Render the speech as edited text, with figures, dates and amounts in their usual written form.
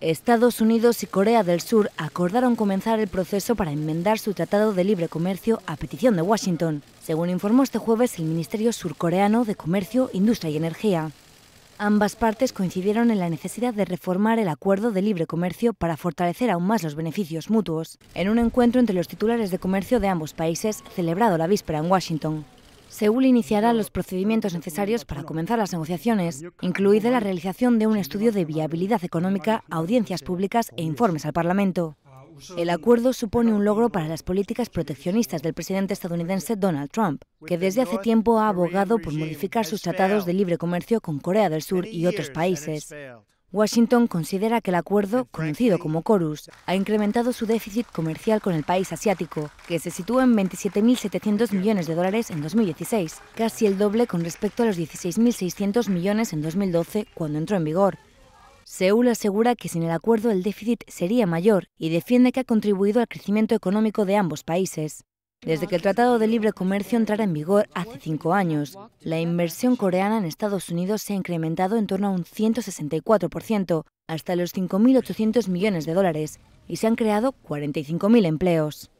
Estados Unidos y Corea del Sur acordaron comenzar el proceso para enmendar su Tratado de Libre Comercio a petición de Washington, según informó este jueves el Ministerio Surcoreano de Comercio, Industria y Energía. Ambas partes coincidieron en la necesidad de reformar el acuerdo de libre comercio para fortalecer aún más los beneficios mutuos, en un encuentro entre los titulares de comercio de ambos países celebrado la víspera en Washington. Seúl iniciará los procedimientos necesarios para comenzar las negociaciones, incluida la realización de un estudio de viabilidad económica, audiencias públicas e informes al Parlamento. El acuerdo supone un logro para las políticas proteccionistas del presidente estadounidense Donald Trump, que desde hace tiempo ha abogado por modificar sus tratados de libre comercio con Corea del Sur y otros países. Washington considera que el acuerdo, conocido como KORUS, ha incrementado su déficit comercial con el país asiático, que se sitúa en 27.700 millones de dólares en 2016, casi el doble con respecto a los 16.600 millones en 2012, cuando entró en vigor. Seúl asegura que sin el acuerdo el déficit sería mayor y defiende que ha contribuido al crecimiento económico de ambos países. Desde que el Tratado de Libre Comercio entrara en vigor hace 5 años, la inversión coreana en Estados Unidos se ha incrementado en torno a un 164%, hasta los 5.800 millones de dólares, y se han creado 45.000 empleos.